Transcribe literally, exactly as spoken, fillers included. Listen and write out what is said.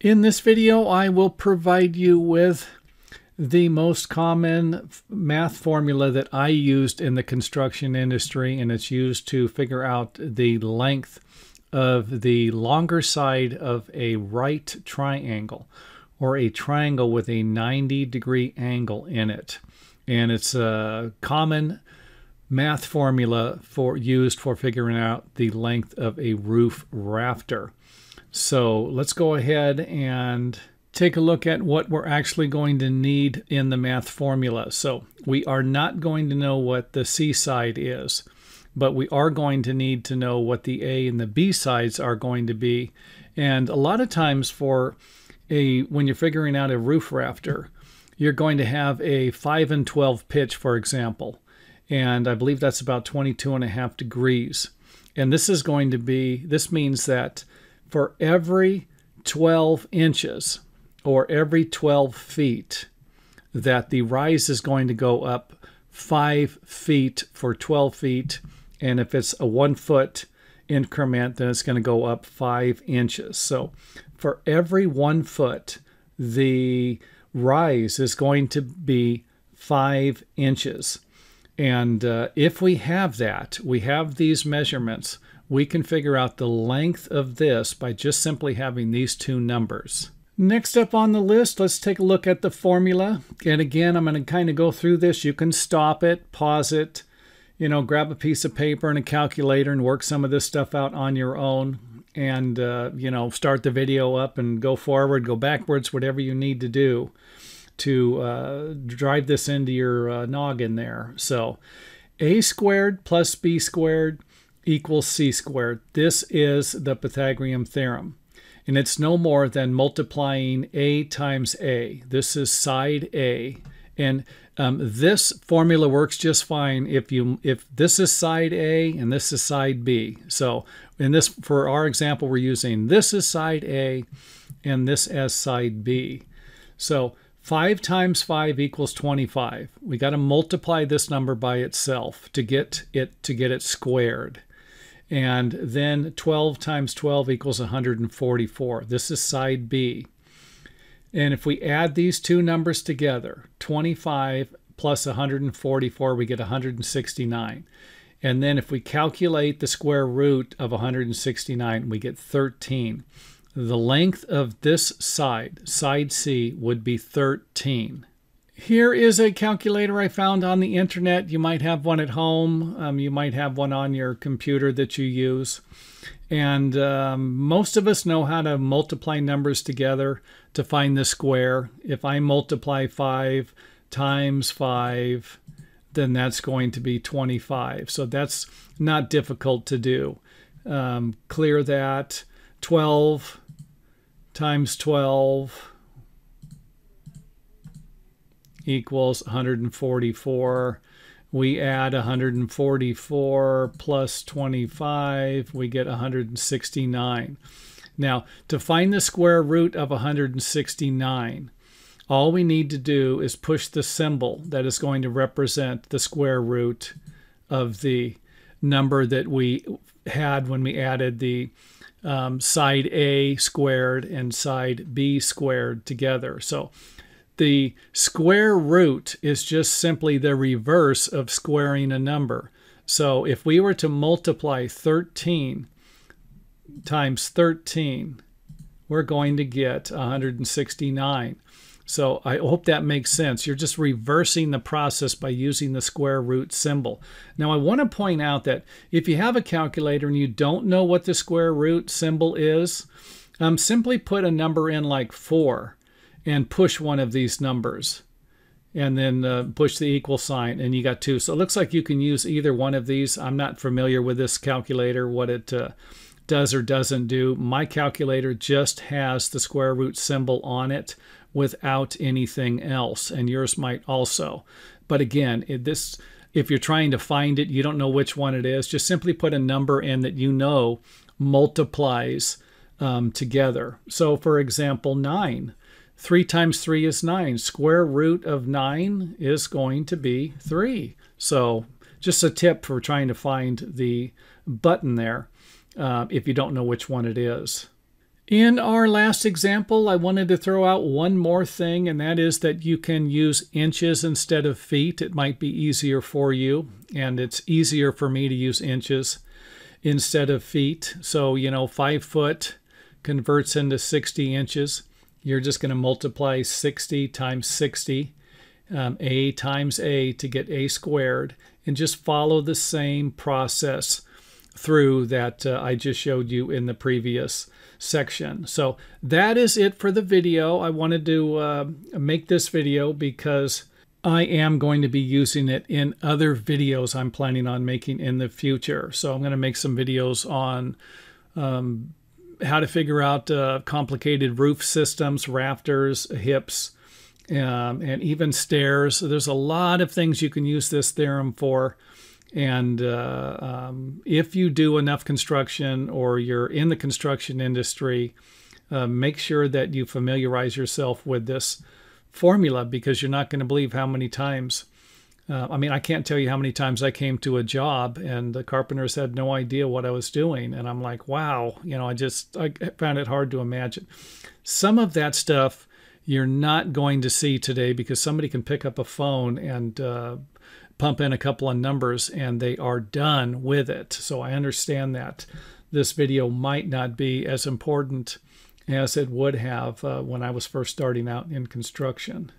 In this video, I will provide you with the most common math formula that I used in the construction industry, and it's used to figure out the length of the longer side of a right triangle, or a triangle with a ninety degree angle in it. And it's a common math formula for used for figuring out the length of a roof rafter. So let's go ahead and take a look at what we're actually going to need in the math formula. So we are not going to know what the C side is, but we are going to need to know what the A and the B sides are going to be. And a lot of times for a when you're figuring out a roof rafter, you're going to have a five and twelve pitch, for example. And I believe that's about twenty-two and a half degrees. And this is going to be, this means that for every twelve inches or every twelve feet that the rise is going to go up five feet for twelve feet. And if it's a one foot increment, then it's going to go up five inches. So for every one foot, the rise is going to be five inches. And uh, if we have that, we have these measurements, we can figure out the length of this by just simply having these two numbers. Next up on the list, let's take a look at the formula. And again, I'm going to kind of go through this. You can stop it, pause it, you know, grab a piece of paper and a calculator and work some of this stuff out on your own. And, uh, you know, start the video up and go forward, go backwards, whatever you need to do to uh, drive this into your uh, noggin there. So a squared plus b squared equals c squared. This is the Pythagorean theorem, and it's no more than multiplying a times a. This is side a, and um, this formula works just fine if you if this is side a and this is side b. So in this, for our example, we're using this as side a and this as side b. So five times five equals twenty-five. We got to multiply this number by itself to get it to get it squared. And then twelve times twelve equals one hundred forty-four. This is side B. And if we add these two numbers together, twenty-five plus one hundred forty-four, we get one hundred sixty-nine. And then if we calculate the square root of one hundred sixty-nine, we get thirteen. The length of this side, side C, would be thirteen. Here is a calculator I found on the internet. You might have one at home. Um, you might have one on your computer that you use. And um, most of us know how to multiply numbers together to find the square. If I multiply five times five, then that's going to be twenty-five. So that's not difficult to do. Um, clear that. twelve times twelve equals one hundred forty-four. We add one hundred forty-four plus twenty-five, we get one hundred sixty-nine. Now, to find the square root of one hundred sixty-nine, all we need to do is push the symbol that is going to represent the square root of the number that we had when we added the Um, side A squared and side B squared together. So the square root is just simply the reverse of squaring a number. So if we were to multiply thirteen times thirteen, we're going to get one hundred sixty-nine. So I hope that makes sense. You're just reversing the process by using the square root symbol. Now I want to point out that if you have a calculator and you don't know what the square root symbol is, um, simply put a number in like four and push one of these numbers. And then uh, push the equal sign and you got two. So it looks like you can use either one of these. I'm not familiar with this calculator, what it uh, does or doesn't do. My calculator just has the square root symbol on it without anything else, and yours might also. But again, it, this, if you're trying to find it, you don't know which one it is, just simply put a number in that you know multiplies um, together. So for example, nine. three times three is nine. Square root of nine is going to be three. So just a tip for trying to find the button there uh, if you don't know which one it is. In our last example, I wanted to throw out one more thing, and that is that you can use inches instead of feet. It might be easier for you, and it's easier for me to use inches instead of feet. So, you know, five foot converts into sixty inches. You're just going to multiply sixty times sixty, um, a times a to get a squared, and just follow the same process through that uh, I just showed you in the previous section. So that is it for the video. I wanted to uh, make this video because I am going to be using it in other videos I'm planning on making in the future. So I'm going to make some videos on um, how to figure out uh, complicated roof systems, rafters, hips, um, and even stairs. So there's a lot of things you can use this theorem for. And uh, um, if you do enough construction or you're in the construction industry, uh, make sure that you familiarize yourself with this formula, because you're not going to believe how many times. Uh, I mean, I can't tell you how many times I came to a job and the carpenters had no idea what I was doing. And I'm like, wow, you know, I just I found it hard to imagine. Some of that stuff you're not going to see today, because somebody can pick up a phone and uh, pump in a couple of numbers and they are done with it. So I understand that this video might not be as important as it would have uh, when I was first starting out in construction.